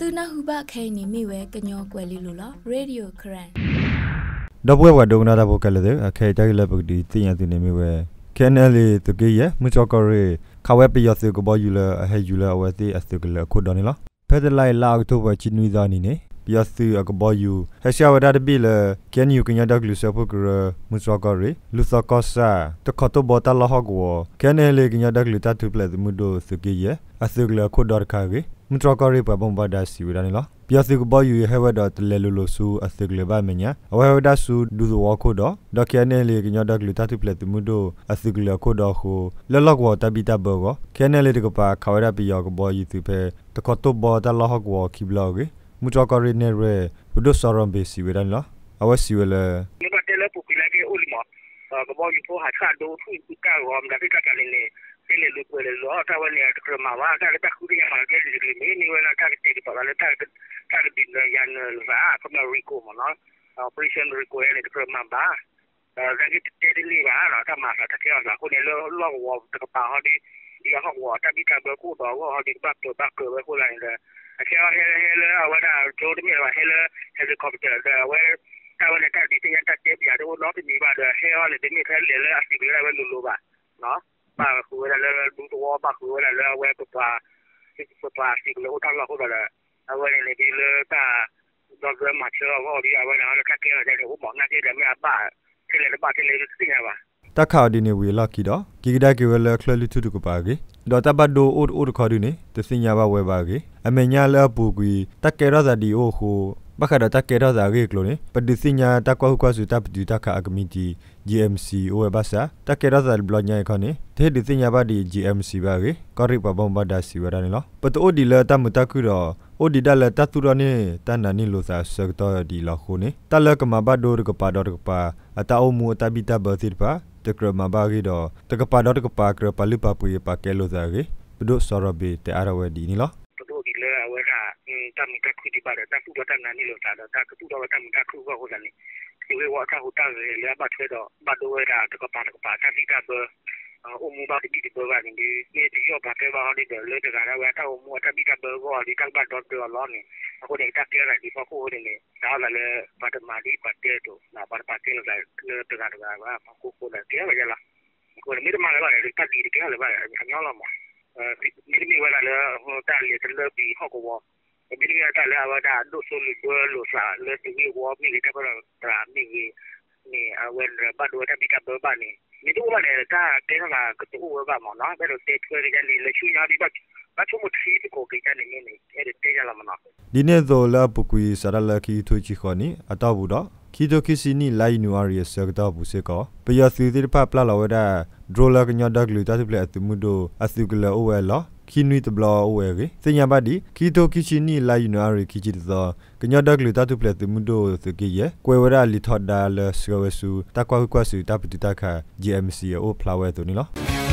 Tunahuba Kani Miwe Kanyo Kwelilula Radio Kran. Double Donada Vocalade, a Kayla di Tinatimiwe. Kenelly to Gaya, Muchokore, Kawapi Yasukoboula, a Hajula, or the Astugula Kodonilla. Pedalai lag to watch Nudanine, Yasu, a Koboyu, Hashawa Dadabilla, Ken you can Yadaglusapokura, Muchokore, Lusakosa, Tokoto Botala Hogwa, Kenelly in Yadaglita to play the Mudo to Gaya, Astugula Kodor Kage. Mutrokari pa bomba dasi widanila. Piasik boyu hewa dot lelulo su asigle ba menya. Awa dasu dudu wakoda. Dokianele ginyoda glutatu pleti mudo asigle koda ho. Lelogwa tabita bogo. Kenele dikopa kawara piyog boyu tupe. Takoto bo talahogwa kiblogi. Mutrokari nere. Udo saron besi widanila. Awa siwele. Nibatele pukilage ulimo. Boyu po hatado fu ikarom dapika kaline. Takardini we lucky da. Kigidaki will clearly to the Kupagi. Dotabado old cardini, the Signava Webagi. A meniala pugui, Takeraza di Oho, Bakada Takeraza Reclone, but the Signa Takuasu tap to Taka Agmiti, GMC, Uebasa, Takeraza Blonya Cone, Ted the Signava di GMC Bari, Corripa Bomba da Siveranilla, but Odila Tamutakura. Odidala taturane tananilo sa sector di lacone. Talak mabador kepadorpa, ataomu tabita bertirpa, tekra mabarido, tekapadorpa krepalupa puye pakelo zare, pedok sorabe te arawe di nila. Pedok di lera wera, tamitaku di pada takuba tananilo sada, takuba tamitaku wahulani. Iwe wata hutan lea batwedo, badwera tekapadorpa, tabita ber. Umu ba di bawah ni dia dia pakai bawah ni dah leh dekat awak tahu umu ada bida bawah di kagak dot bawah ni aku dah tak kira lagi aku ni dah lalu pada mari pada tu nak pada pakai leh dekat awak aku pun dah kira lagi lah aku ni macam mana leh tak di kira leh hanya lama ni ni mana leh tak leh terlebih aku wah ni ni tak leh awak dah dosa lusa leh tinggi wah ni kita pernah terami ni awal baru ada bida bawah ni. Ni tu mana kita kena kita urusan mana, kalau teknologi ni lecik ni ada macam mesti dikau kita ni ni ada teknologi mana. Di ni tu lah pukui sarala kita cikani atau budak kita kesini lain nuari serta buseka. Pihak sendiri papa lawa dah drola kenyada gluta sebelah temudo asyiklah uela kini tebelah ueri. Senyapa di kita kesini lain nuari kita kenyada gluta sebelah temudo sekiye kue wara lihat dalam sesuatu tak kuasa tapi tak GMC o plawa tu ni lah.